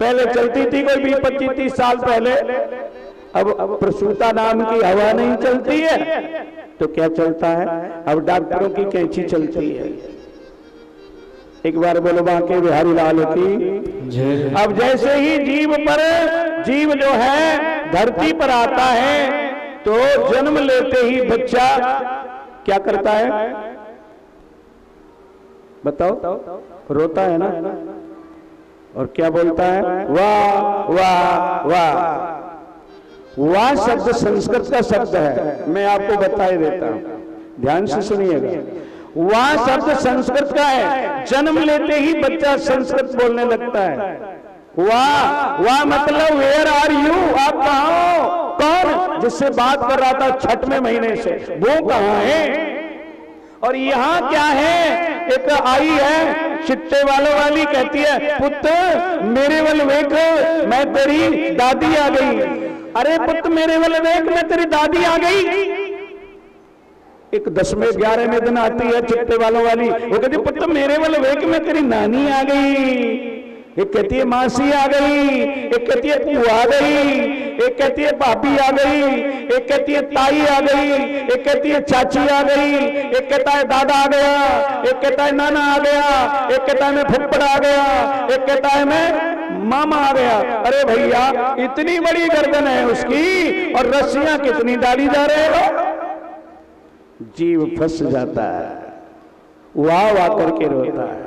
पहले चलती थी कोई 20-25-30 साल पहले, अब प्रसूता नाम की हवा नहीं चलती है तो क्या चलता है? अब डॉक्टरों की कैंची चलती है। एक बार बोलो बांके बिहारी लाल की। अब जैसे ही जीव जो है धरती पर आता है तो जन्म लेते ही बच्चा क्या करता है बताओ? रोता है ना, और क्या बोलता है? वाह वाह वाह। वाह शब्द संस्कृत का शब्द है, मैं आपको बताए देता हूं, ध्यान से सुनिएगा। वह शब्द संस्कृत का है, जन्म लेते ही बच्चा संस्कृत बोलने लगता है। वाह वाह मतलब वेयर आर यू, आप कहाँ हो? कौन जिससे बात कर रहा था 6वें महीने से, वो कहाँ है? और यहाँ क्या है? एक आई है चिट्टे वालों वाली, कहती है पुत्र मेरे वल देख मैं तेरी दादी आ गई। अरे पुत्र मेरे वल देख मैं तेरी दादी आ गई। एक 10वें 11वें दिन आती है चिट्टे वालों वाली, वो कहती है पुत्र मेरे वाले वे कि मैं तेरी नानी आ गई। एक कहती है मासी आ गई, एक कहती है बुआ आ गई, एक कहती है भाभी आ गई, एक कहती है ताई आ गई, एक कहती है चाची आ गई, एक कहता है दादा आ गया, एक कहता है नाना आ गया, एक कहता है मैं फुप्पड़ आ गया, एक कहता है मैं मामा आ गया। अरे भैया इतनी बड़ी गर्दन है उसकी और रस्सियां कितनी डाली जा रहे हो, जीव फंस जाता है, वाह वाह करके रोता है।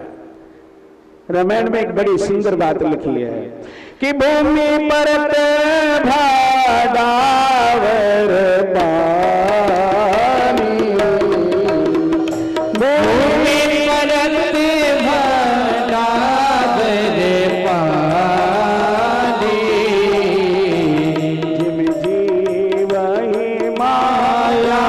रामायण में एक बड़ी सुंदर बात लिखी है कि भूमि पर भादावर पानी, भूमि परत भादावर पानी, जिम जीव ही माया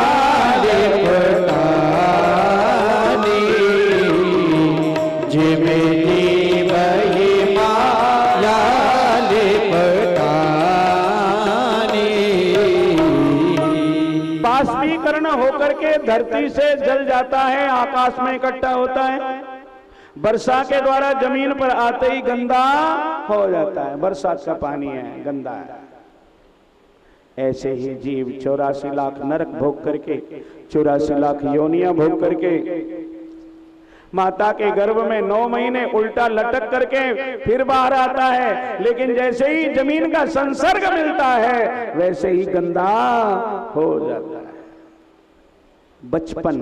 होकर के धरती से जल जाता है, आकाश में इकट्ठा होता है, वर्षा के द्वारा जमीन पर आते ही गंदा हो जाता है, बरसात का पानी है गंदा है। ऐसे ही जीव 84 लाख नरक भोग करके, 84 लाख योनिया भोग करके, माता के गर्भ में 9 महीने उल्टा लटक करके फिर बाहर आता है, लेकिन जैसे ही जमीन का संसर्ग मिलता है वैसे ही गंदा हो जाता है। बचपन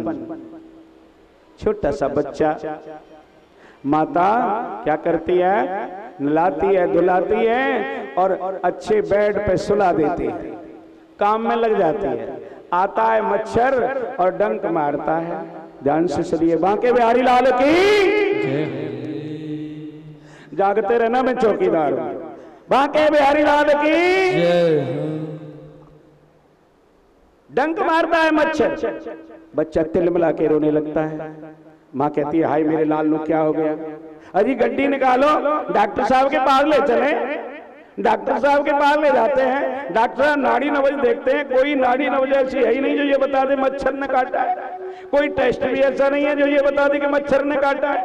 छोटा सा बच्चा, माता क्या करती है? नहलाती है, धुलाती है और अच्छे बेड पे सुला देती है, काम में लग जाती है। आता है मच्छर और डंक मारता है। ध्यान से सुनिए बांके बिहारी लाल की। जागते रहना, मैं चौकीदार हूं। बांके बिहारी लाल की। डंक मारता है मच्छर, बच्चा तिलमिला के रोने लगता है। माँ कहती है हाय मेरे लाल नू क्या हो गया? अरे गड्डी निकालो, डॉक्टर साहब के पास ले चले। डॉक्टर साहब के पास ले जाते हैं, डॉक्टर साहब नाड़ी नब्ज देखते हैं, कोई नाड़ी नब्ज ऐसी है ही नहीं जो ये बता दे मच्छर ने काटा है, कोई टेस्ट भी ऐसा नहीं है जो ये बता दे कि मच्छर ने काटा है।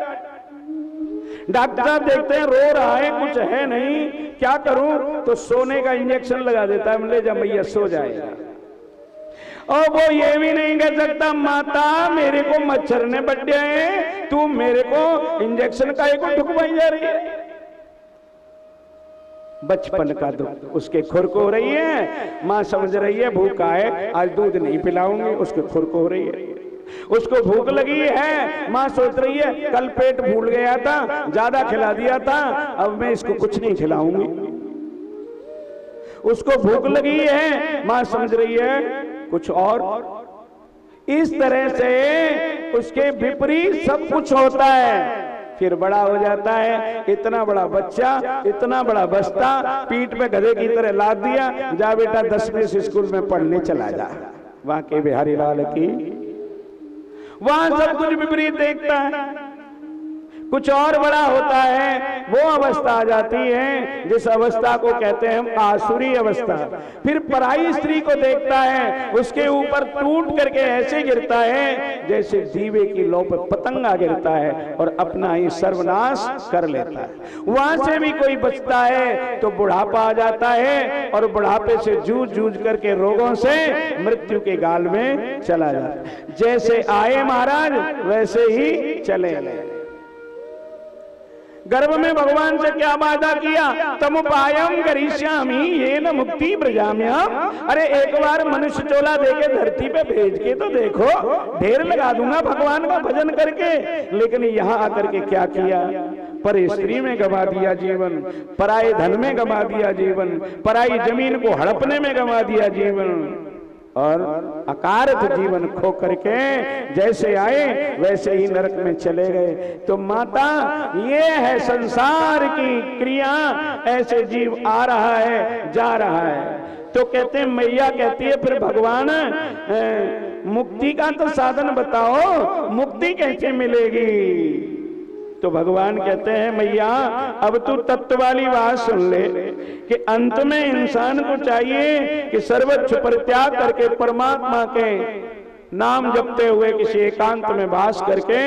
डॉक्टर साहब देखते हैं रो रहा है, कुछ है नहीं, क्या करूं? तो सोने का इंजेक्शन लगा देता है, ले जा भैया सो जाएगा। और वो ये भी नहीं कह सकता माता मेरे को मच्छर ने बड्डे हैं, तू मेरे को इंजेक्शन का एक ठुकवाई जा रही है। बचपन का दुख उसके खुरक हो रही है। माँ समझ रही है भूखा है, आज दूध नहीं पिलाऊंगी, उसके खुरक हो रही है। उसको भूख लगी है, माँ सोच रही है कल पेट भूल गया था, ज्यादा खिला दिया था, अब मैं इसको कुछ नहीं खिलाऊंगी। उसको भूख लगी है, माँ समझ रही है कुछ और। इस तरह से उसके विपरीत सब कुछ होता है। फिर बड़ा हो जाता है, इतना बड़ा बच्चा, इतना बड़ा बस्ता, पीठ पे गधे की तरह लाद दिया, जा बेटा 10वीं स्कूल में पढ़ने चला जा। वहां के बिहारी लाल की। वहां सब कुछ विपरीत देखता है, कुछ और बड़ा होता है, वो अवस्था आ जाती है जिस अवस्था को कहते हैं हम आसुरी अवस्था। फिर पराई स्त्री को देखता है, उसके ऊपर टूट करके ऐसे गिरता है जैसे दीवे की लौ पर पतंगा गिरता है और अपना ही सर्वनाश कर लेता है। वहां से भी कोई बचता है तो बुढ़ापा आ जाता है और बुढ़ापे से जूझ जूझ करके रोगों से मृत्यु के गाल में चला जाता है। जैसे आए महाराज वैसे ही चले। गर्भ में भगवान से क्या वादा किया, तमुपायम करिष्यामि येन मुक्ति प्रजाम्याम। अरे एक बार मनुष्य चोला देके धरती पे भेज के तो देखो, ढेर लगा दूंगा भगवान का भजन करके। लेकिन यहाँ आकर के क्या किया, पर स्त्री में गवा दिया जीवन, पराए धन में गवा दिया जीवन, पराई जमीन को हड़पने में गवा दिया जीवन और अकारथ जीवन खो करके जैसे आए वैसे ही नरक में चले गए। तो माता ये है संसार की क्रिया, ऐसे जीव आ रहा है जा रहा है। तो कहते हैं मैया कहती है फिर भगवान मुक्ति का तो साधन बताओ, मुक्ति कैसे मिलेगी। तो भगवान कहते हैं मैया अब तू तत्व वाली बात सुन ले कि अंत में इंसान को चाहिए कि सर्वोच्च परित्याग करके परमात्मा के नाम जपते हुए किसी एकांत में वास करके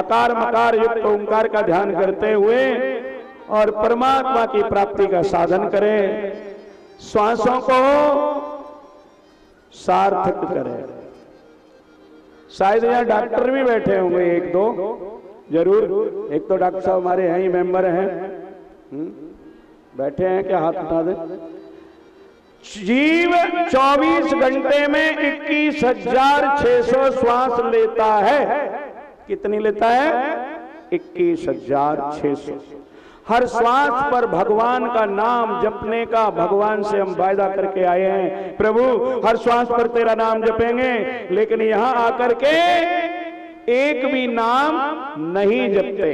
अकार मकार युक्त ओंकार का ध्यान करते हुए और परमात्मा की प्राप्ति का साधन करे, श्वासों को सार्थक करे। शायद यहाँ डॉक्टर भी बैठे होंगे एक दो, जरूर एक तो डॉक्टर साहब हमारे हैं ही मेंबर हैं, बैठे हैं क्या, हाथ उठा दे। जीव 24 घंटे में 21,600 श्वास लेता है। कितनी लेता है, 21,600। हर श्वास पर भगवान का नाम जपने का भगवान से हम वायदा करके आए हैं, प्रभु हर श्वास पर तेरा नाम जपेंगे। लेकिन यहाँ आकर के एक भी नाम नहीं जपते।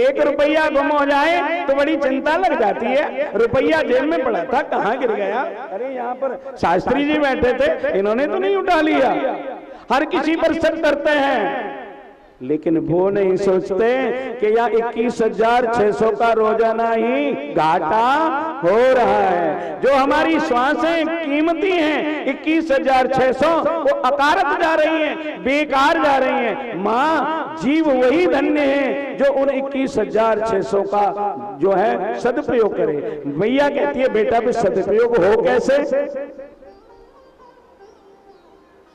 एक रुपया गुम हो जाए तो बड़ी चिंता लग जाती है, रुपया जेब में पड़ा था कहाँ गिर गया, अरे यहाँ पर शास्त्री जी बैठे थे इन्होंने तो नहीं उठा लिया। हर किसी पर शक करते हैं लेकिन वो नहीं सोचते कि यह 21,600 का रोजाना ही घाटा हो रहा है। जो हमारी श्वासें कीमती हैं 21,600 वो अकारत जा रही हैं, बेकार जा रही हैं। माँ जीव वही धन्य है जो उन 21,600 का जो है सदुपयोग करे। मैया कहती है बेटा भी सदुपयोग हो कैसे,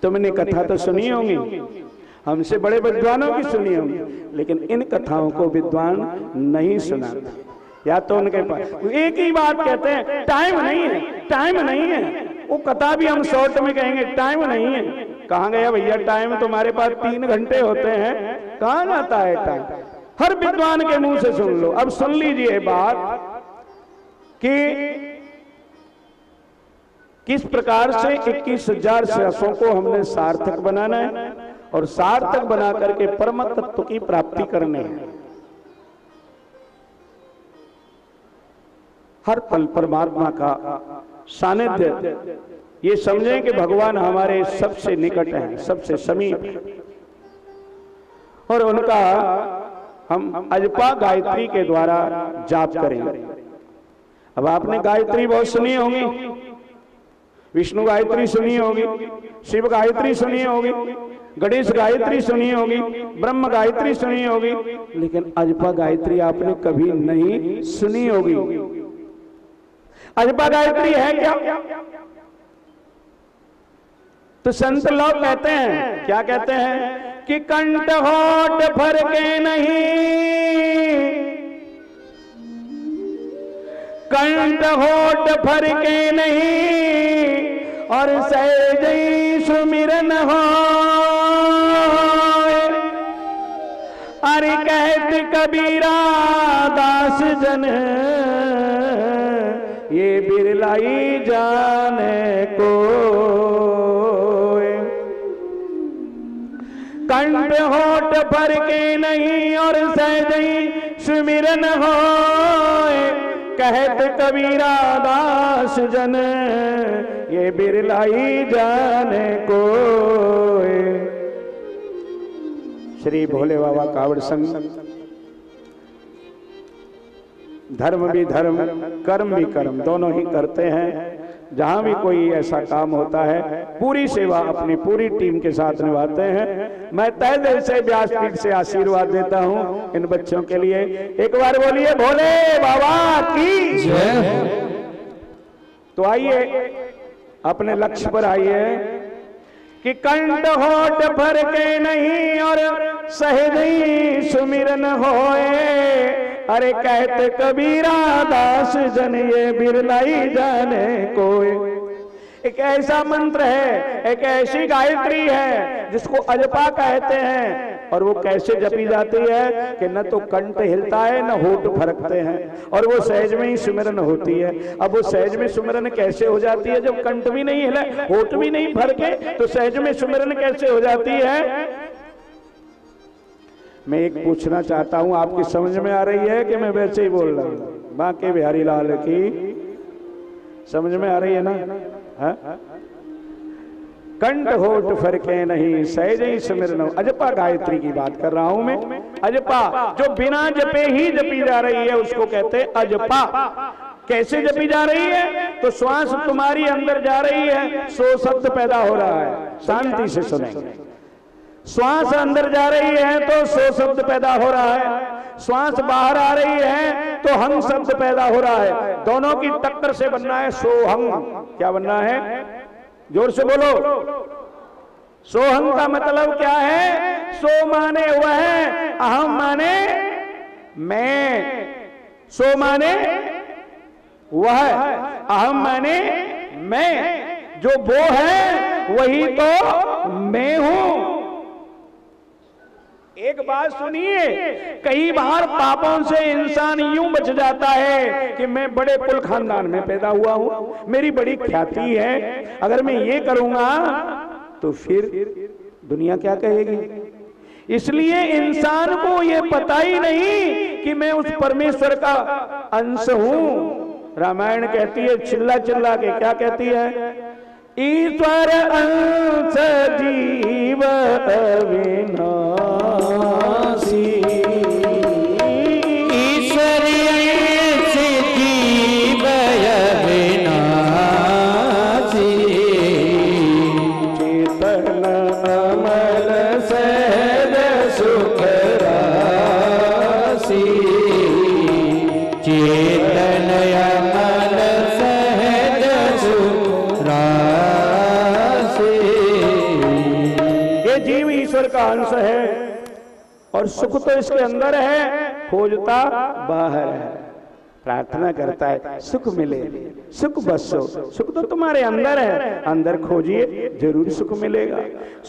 तुमने कथा तो सुनी होंगी, हमसे बड़े विद्वानों की सुनी होगी, लेकिन इन कथाओं को विद्वान नहीं सुनाते, या तो उनके पास एक ही बात कहते हैं टाइम नहीं है, टाइम नहीं है। वो कथा भी हम शॉर्ट में कहेंगे टाइम नहीं है। कहाँ गया भैया टाइम, तुम्हारे पास 3 घंटे होते हैं, कहाँ जाता है टाइम। हर विद्वान के मुंह से सुन लो। अब सुन लीजिए बात कि किस प्रकार से 21,600 को हमने सार्थक बनाना है और सार्थक बना करके परम तत्व की प्राप्ति करनी है। हर पल परमात्मा का सानिध्य, ये समझें कि भगवान हमारे सबसे निकट हैं, सबसे समीप हैं और उनका हम अजपा गायत्री के द्वारा जाप करेंगे। अब आपने गायत्री बहुत सुनी होगी, विष्णु गायत्री सुनी होगी, शिव गायत्री सुनी होगी, गणेश गायत्री सुनी होगी, ब्रह्म गायत्री सुनी होगी, लेकिन अजपा गायत्री आपने कभी नहीं सुनी होगी। अजपा गायत्री है क्या, तो संत लोग कहते हैं, क्या कहते हैं कि कंठ होठ भर के नहीं, कंठ होठ भर के नहीं और सहज ही सुमिरन हो। अरे कहत कबीरा दास जन ये बिरलाई जाने को, कंठ होठ भर के नहीं और सहज ही सुमिरन हो। कहत कबीरा दास जन ये बिरलाई जाने को। श्री भोले बाबा कावड़ संग धर्म भी धर्म कर्म भी कर्म दोनों ही करते हैं। जहां भी कोई ऐसा काम होता है पूरी सेवा अपनी पूरी टीम के साथ निभाते हैं। मैं तहे दिल से व्यासपीठ से आशीर्वाद देता हूं इन बच्चों के लिए। एक बार बोलिए भोले बाबा की जय। तो आइए अपने लक्ष्य पर आइए कि कंठ होठ भर के नहीं और सहजई सुमिरन होए। अरे कहते कबीरा दास जन ये बिरलाई जाने कोई। एक ऐसा मंत्र है, एक ऐसी गायत्री है जिसको अजपा कहते हैं। और वो कैसे जपी जाती है कि न तो कंठ हिलता है न होठ फरकते हैं और वो सहज में ही सुमिरन होती है। अब वो सहज में सुमिरन कैसे हो जाती है जब कंठ भी नहीं हिले होठ भी नहीं फरके, तो सहज में सुमिरन कैसे हो जाती है? मैं एक पूछना चाहता हूं, आपकी समझ में आ रही है कि मैं वैसे ही बोल रहा हूं? बांके बिहारी लाल की समझ में आ रही है ना? कंठ होठ फरके नहीं सहज ही सुमिरन। अजपा गायत्री की बात कर रहा हूं मैं। अजपा जो बिना जपे ही जपी जा रही है उसको कहते हैं अजपा। कैसे जपी जा रही है? तो श्वास तुम्हारी अंदर जा रही है, सो शब्द पैदा हो रहा है। शांति से सुनेंगे। श्वास अंदर जा रही है तो सो शब्द पैदा हो रहा है, श्वास बाहर आ रही है तो हम शब्द पैदा हो रहा है। दोनों की टक्कर से बनना है सोहंग। क्या बनना है? जोर से बोलो। सोहंग का मतलब क्या है? सो माने वह, अहम माने मैं, सो माने वह, अहम माने मैं। जो वो है वही तो मैं हूं। एक बात सुनिए, कई बार पापों से इंसान यूं बच जाता है कि मैं बड़े पुल खानदान में पैदा हुआ हूं, मेरी बड़ी ख्याति है, अगर मैं ये करूंगा तो फिर दुनिया क्या कहेगी। इसलिए इंसान को ये पता ही नहीं कि मैं उस परमेश्वर का अंश हूं। रामायण कहती है चिल्ला चिल्ला के, क्या कहती है? ईश्वर अंश जीव अविनाशी, ईश्वर अंश जीव अविनाशी, चेतन अमल सहज सुख राशि, चेतन अमल सहज सुख राशि। जीव ईश्वर का अंश है और सुख तो इसके अंदर है, खोजता बाहर है। प्रार्थना करता है सुख मिले, सुख बसो। सुख तो तुम्हारे अंदर है, अंदर खोजिए जरूर सुख मिलेगा।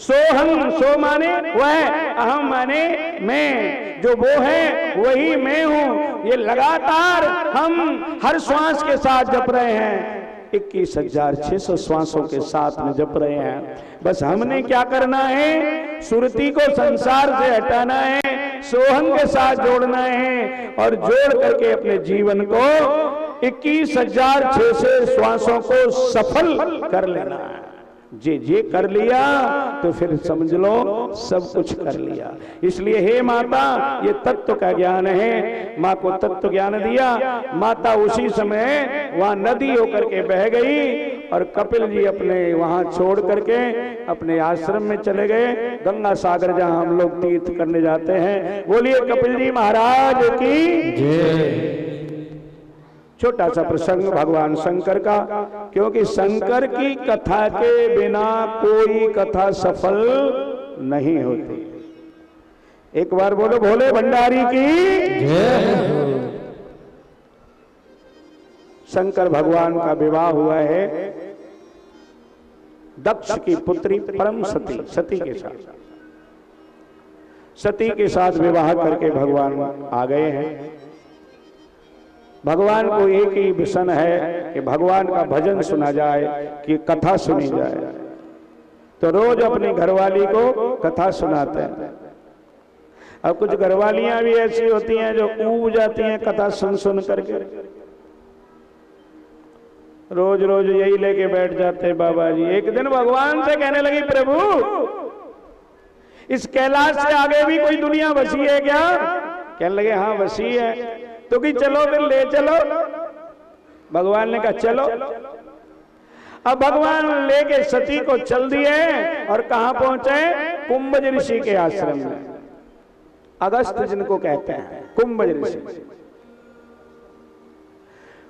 सोहम, सो माने वह, अहम माने मैं, जो वो है वही मैं हूं। ये लगातार हम हर श्वास के साथ जप रहे हैं, 21,600 श्वासों के साथ में जप रहे हैं। बस हमने क्या करना है? सुरती को संसार से हटाना है, सोहम के साथ जोड़ना है और जोड़ करके अपने जीवन को 21,600 श्वासों को सफल कर लेना है। जे कर लिया तो फिर समझ लो सब कुछ कर लिया। इसलिए हे माता, ये तत्व का ज्ञान है। माँ को तत्व ज्ञान दिया, माता उसी समय वहां नदी होकर के बह गई और कपिल जी अपने वहां छोड़ करके अपने आश्रम में चले गए, गंगा सागर, जहां हम लोग तीर्थ करने जाते हैं। बोलिए कपिल जी महाराज की जय। छोटा सा प्रसंग भगवान शंकर का, क्योंकि शंकर की कथा के बिना कोई कथा सफल नहीं होती। एक बार बोलो भोले भंडारी की जय। शंकर भगवान का विवाह हुआ है दक्ष की पुत्री परम सती, सती के साथ विवाह करके भगवान आ गए हैं। भगवान को एक ही विषय है कि भगवान का भजन सुना जाए, कि कथा सुनी जाए। तो रोज अपनी घरवाली को कथा सुनाते हैं। अब कुछ घरवालियां भी ऐसी होती हैं जो ऊब जाती हैं कथा सुन सुन करके। रोज रोज यही लेके बैठ जाते हैं बाबा जी। एक दिन भगवान से कहने लगी, प्रभु इस कैलाश से आगे भी कोई दुनिया बसी है क्या? कहने लगे हाँ बसी है। तो कि चलो फिर ले चलो। भगवान ने कहा चलो। अब भगवान लेके सती को चल दिए और कहां पहुंचे? कुंभज ऋषि के आश्रम में। अगस्त जिनको कहते हैं कुंभज ऋषि।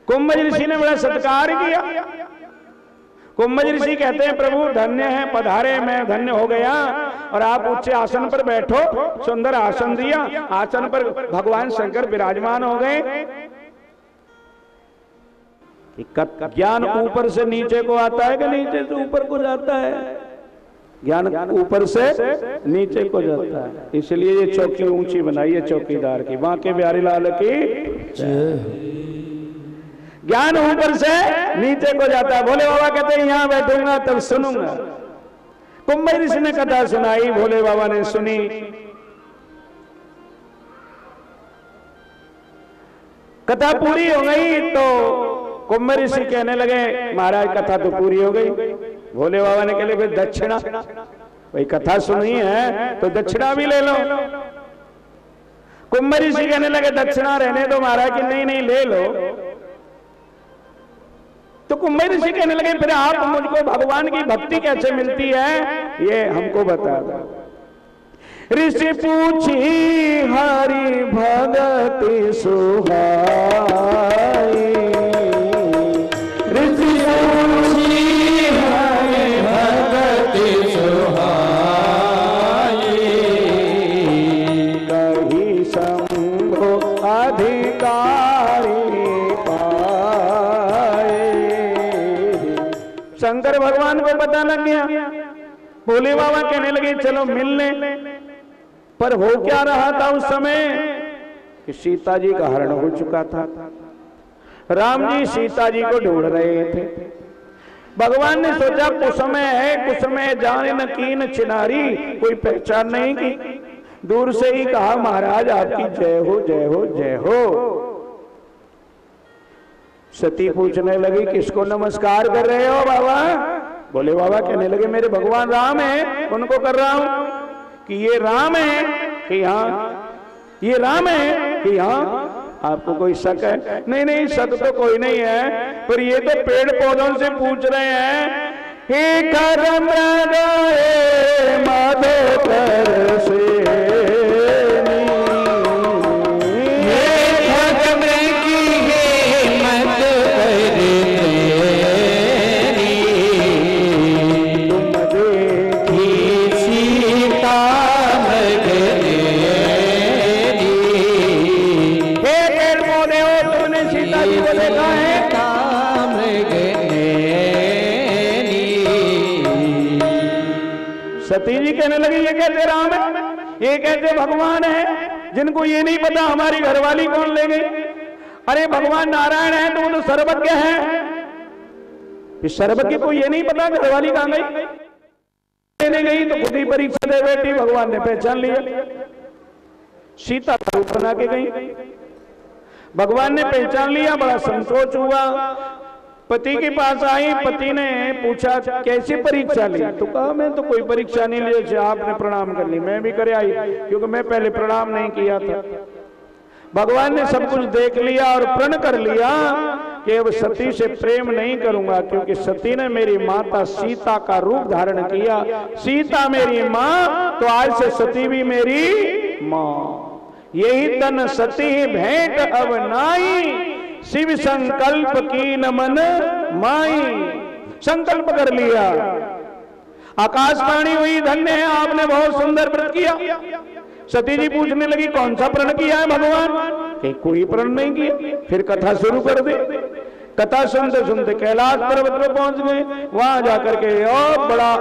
कुंभज ऋषि ने बड़ा सत्कार किया। कुंभज ऋषि कहते हैं प्रभु धन्य है पधारे, मैं धन्य हो गया। और आप उच्च आसन पर बैठो, सुंदर आसन दिया। आसन पर भगवान शंकर विराजमान हो गए। ज्ञान ऊपर से नीचे को आता है कि नीचे से ऊपर को जाता है? ज्ञान ऊपर से नीचे को जाता है। इसलिए ये चौकी ऊंची बनाई है चौकीदार की। बांके बिहारी लाल की ज्ञान ऊपर से नीचे को जाता है। भोले बाबा कहते हैं यहां बैठूंगा तब सुनूंगा। कुंभ ऋषि ने कथा सुनाई, भोले बाबा ने सुनी। कथा पूरी हो गई तो कुंभ ऋषि कहने लगे महाराज कथा तो पूरी हो गई। भोले बाबा ने कह फिर दक्षिणा, भाई कथा सुनी है तो दक्षिणा भी ले लो। कुंभ ऋषि कहने लगे दक्षिणा रहने दो महाराज, कि नहीं नहीं ले लो। तो कुंभ ऋषि कहने लगे फिर आप मुझको भगवान की भक्ति कैसे मिलती है ये हमको बता दो। ऋषि पूछी हरि भगति सुहाई, ऋषि पूछी हरि भगति सुहाई, कही संभो अधिकारी शंकर भगवान को पता लग गया। भोले बाबा कहने लगे चलो मिलने। पर हो क्या रहा था उस समय कि सीता जी का हरण हो चुका था। राम जी सीता जी को ढूंढ रहे थे। भगवान ने सोचा कुसमय है, कुसमय जाने न कीन चिनारी, कोई पहचान नहीं की। दूर से ही कहा महाराज आपकी जय हो जय हो जय हो। सती पूछने लगी किसको नमस्कार कर रहे हो बाबा? बोले बाबा कहने लगे मेरे भगवान राम है उनको कर रहा हूं। कि ये राम है कि हाँ, ये राम है कि हाँ। आपको कोई शक है? नहीं नहीं शक तो कोई नहीं है, पर ये तो पेड़ पौधों से पूछ रहे हैं। हे करम राय माधव कर से कहने लगे ये कहते राम है, ये कहते भगवान है, जिनको ये नहीं पता हमारी घरवाली कौन ले गई। अरे भगवान नारायण है तो वो तो सर्वज्ञ है। सर्वज्ञ को ये नहीं पता घरवाली कहां गई, लेने गई तो खुद ही परीक्षा दे बैठी। भगवान ने पहचान लिया, सीता रूप बना के गई। भगवान ने पहचान लिया, बड़ा संतोष हुआ। पति के पास आई, पति ने पूछा कैसी परीक्षा ली? तो कहा मैं तो कोई परीक्षा नहीं ली, जैसे आपने प्रणाम कर ली मैं भी कर आई, क्योंकि मैं पहले प्रणाम नहीं किया था। भगवान ने सब कुछ देख लिया और प्रण कर लिया कि अब सती से प्रेम नहीं करूंगा, क्योंकि सती ने मेरी माता सीता का रूप धारण किया। सीता मेरी माँ तो आज से सती भी मेरी माँ। यही तन सती भेंट अब नाई, शिव संकल्प की न मन माई। संकल्प कर लिया। आकाशवाणी हुई धन्य है आपने बहुत सुंदर व्रत किया। सती जी पूछने लगी कौन सा प्रण किया है भगवान? कोई प्रण नहीं किया। फिर कथा शुरू कर दी। कथा सुनते सुनते कैलाश पर्वत पर पहुंच गए। वहां जाकर के और बड़ा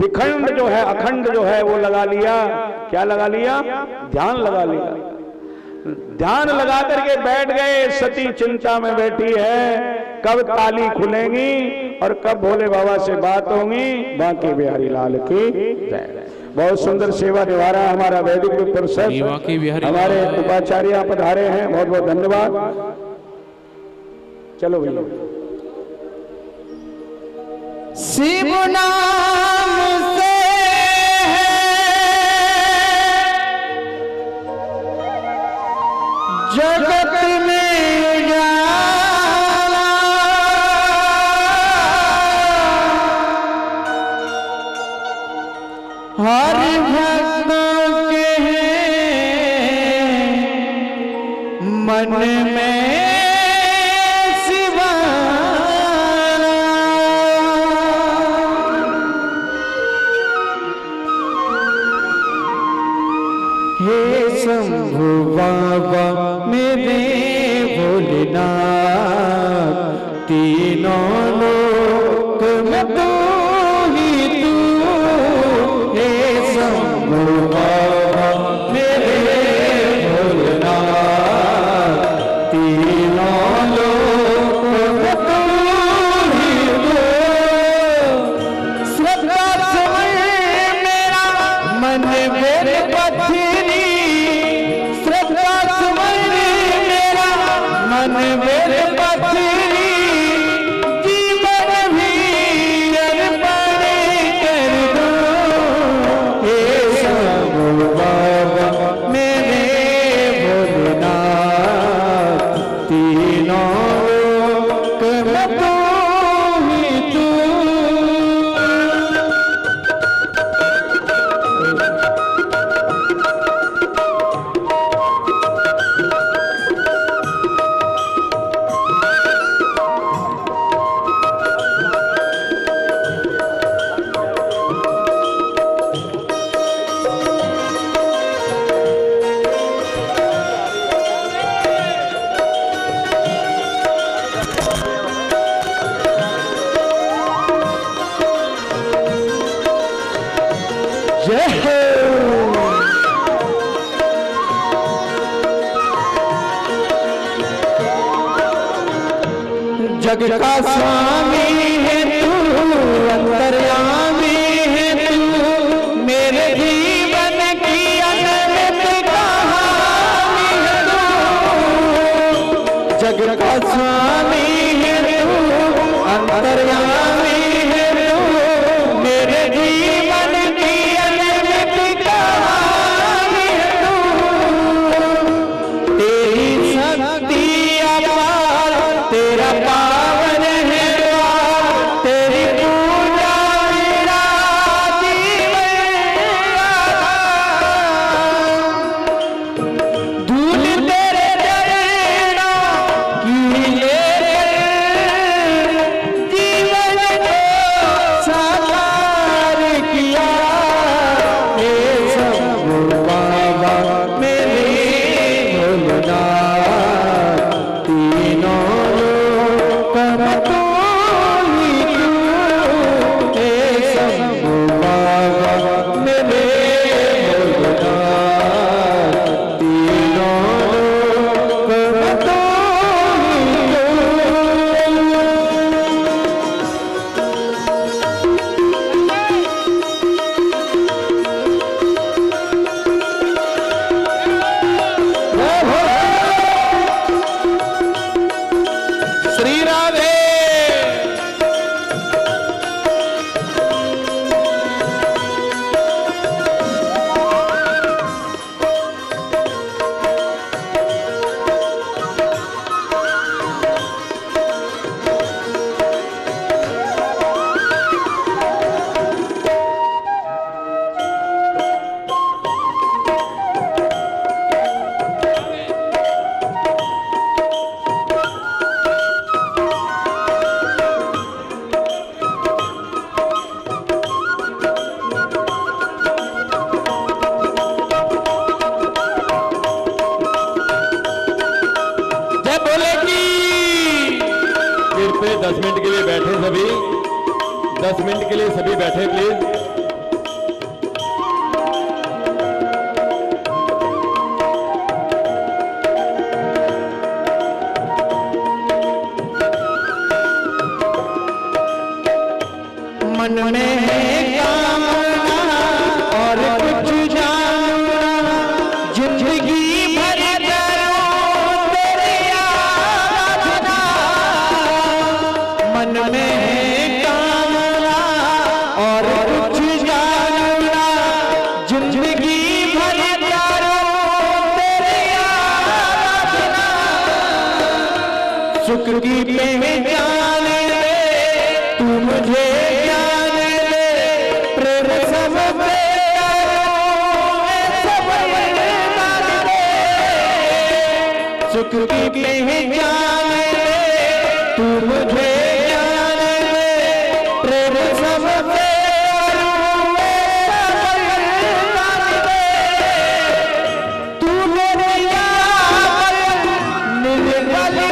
विखंड जो है, अखंड जो है वो लगा लिया। क्या लगा लिया? ध्यान लगा लिया। ध्यान लगा करके बैठ गए। सती चिंता में बैठी है कब ताली खुलेंगी और कब भोले बाबा से बात होगी। बांके बिहारी लाल की बहुत सुंदर सेवा निभा रहा है हमारा वैदिक परिषद। हमारे उपाचार्य पधारे हैं, बहुत बहुत धन्यवाद। चलो भैया शिव नाम से नाथ तीनों लोक में तू ही तू हे शंभो बाबा मेरे भोलेनाथ तीनों लोक में तू ही तू। श्रद्धा समय मेरा मन मेरे पत्नी श्रद्धा समय मेरा मन मेरे पत्नी जीवन भी अर्पण कर दो हे शंभो बाबा मेरे भोलेनाथ तीनों लोक में तू ही तू। जय हो जग का स्वामी है तू अंतर्यामी है तू मेरे जीवन की अनंत कहानी है तू। जग का स्वामी है तू अंतर्यामी है तू मेरे जीवन पे 10 मिनट के लिए बैठे सभी 10 मिनट के लिए सभी बैठे प्लीज। मन में है काम और कुछ जानना जिंदगी सुख की पहचान ले तू मुझे जान ले प्रेम सब सुख की पहचान ले तू मुझे जान ले प्रेम सब तू मेरे यार मेरे वाले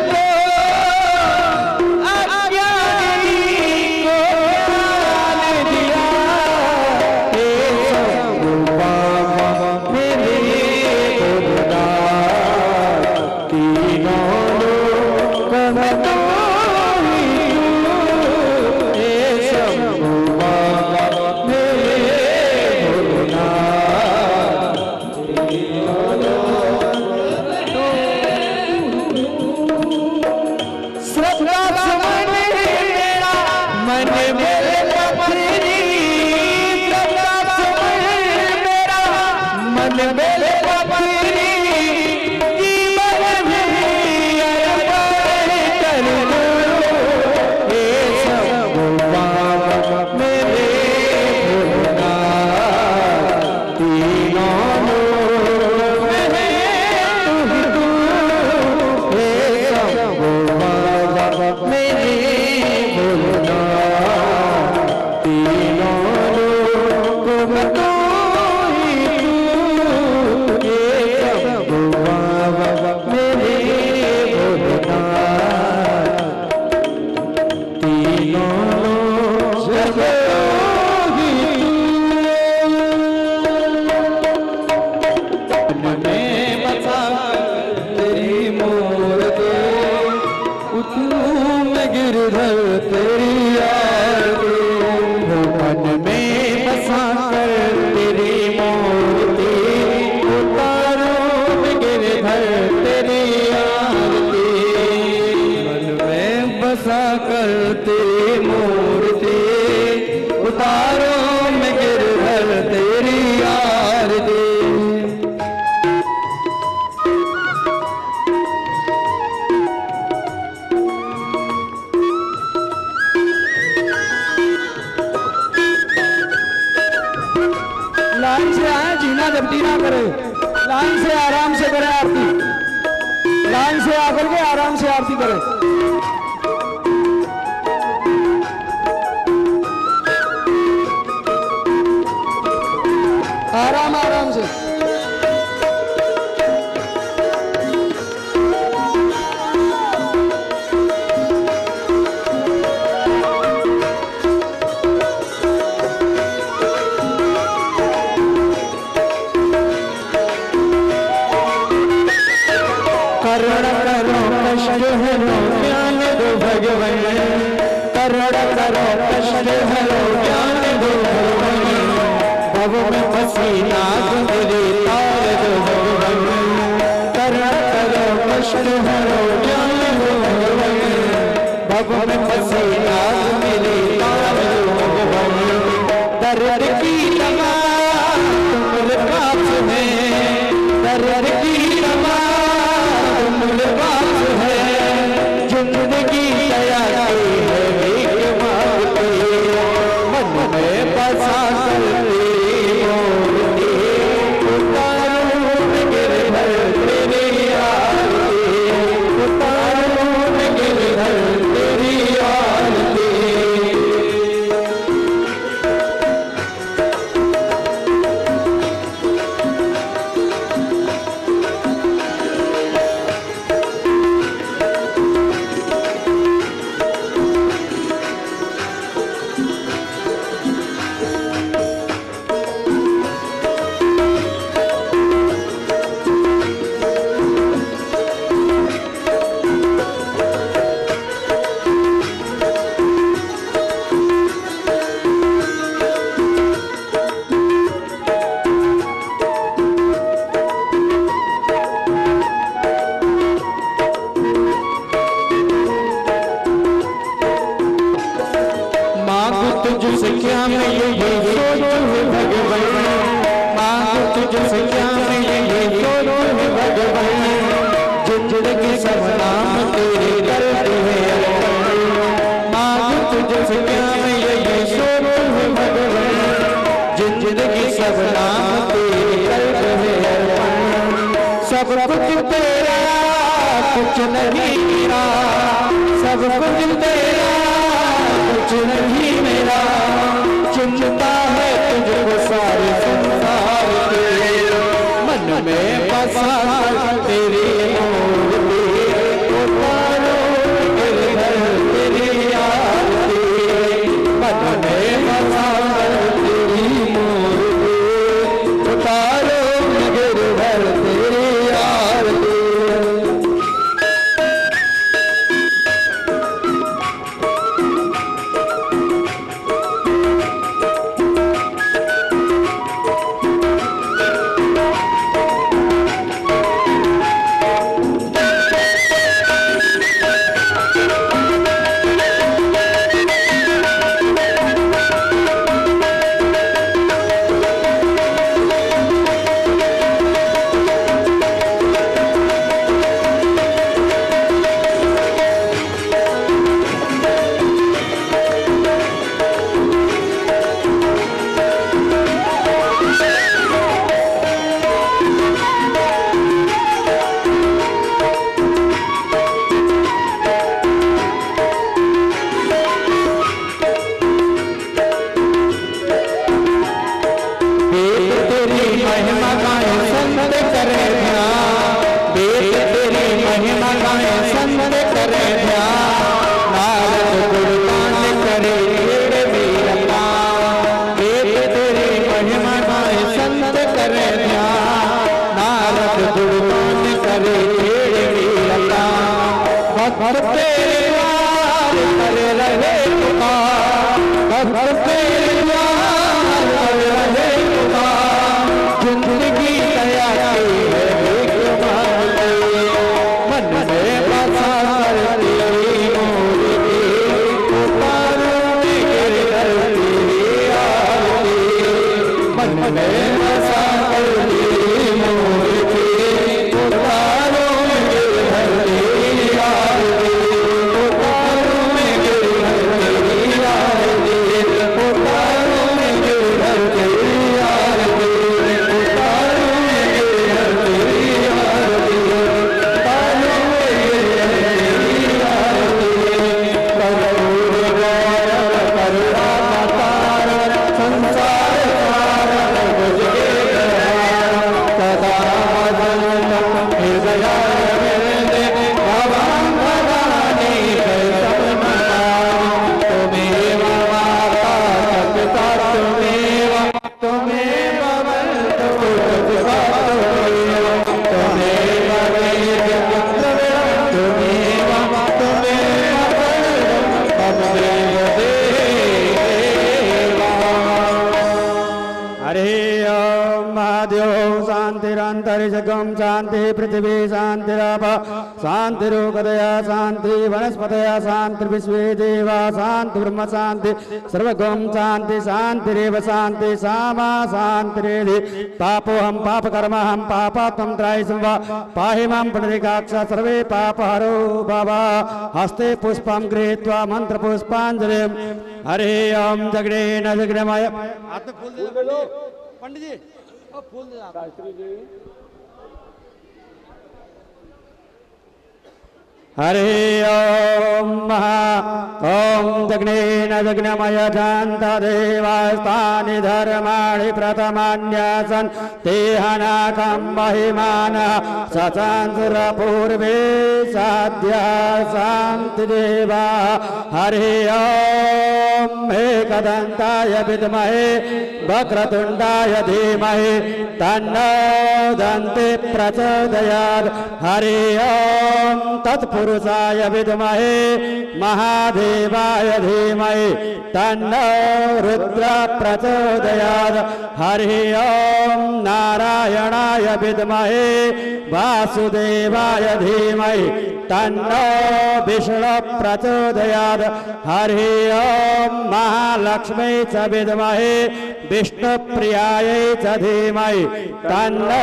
सर्वगोम शांति शांतिरव शांति सामा शांतिरेधि पापो हम पाप कर्म हम पापा तम त्राय संवा पाहि मां पुनरिकाक्ष सर्वे पापहरो बाबा हस्ते पुष्पम गृहीत्वा मंत्र पुष्पांजलिम हरे ओम जगणे न जगणमय हाथ में फूल दे लो पंडित जी और फूल दे शास्त्री जी हरे ओम महा ओम जग्नेन जग्नमय शांता देवास्तानि धर्माणि प्रथमान्यासन तेहनाकं महिमाना सचांसुरपूर्वे साध्या शांतिदेवा हरे ओम एकदंताय विद्महे वक्रतुंडाय धीमहि तन्नो दन्ति प्रचोदयात् हरे ओम तत्पुरुषाय विद्महे महादेवाय धीमहि तन्नो रुद्रः प्रचोदयात् हरि ओम नारायणाय विद्महे वासुदेवाय धीमहि तन्नो विष्णुः प्रचोदयात् हरि ओम महालक्ष्मी च विद्महे विष्णुप्रियाय च धीमहि तन्नो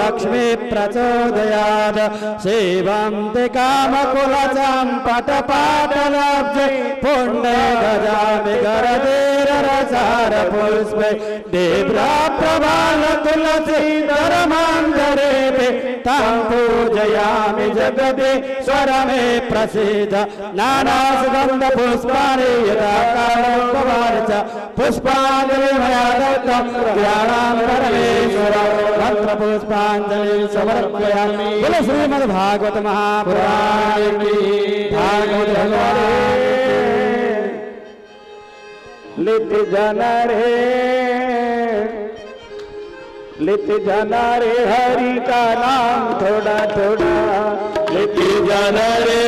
लक्ष्मी प्रचोदयात् शिवं कामकुलचंपटपाटलब्धे पुण्य भजामि करधीरसार पुष्पे देव्रा प्रभाल तुलसीधरमांधरे तां पूजयामि जगदीश्वर मे प्रसीद नाना सुगंध पुष्पाणि यदा कालोपवार्च पुष्पांजलि मया दत्तं ध्यानां परमेश्वर मंत्र पुष्पांजलि समर्पयामि बोलो श्रीमद् भागवत महापुराण भागवत लित जाना रे हरि का नाम थोड़ा थोड़ा लित जाना रे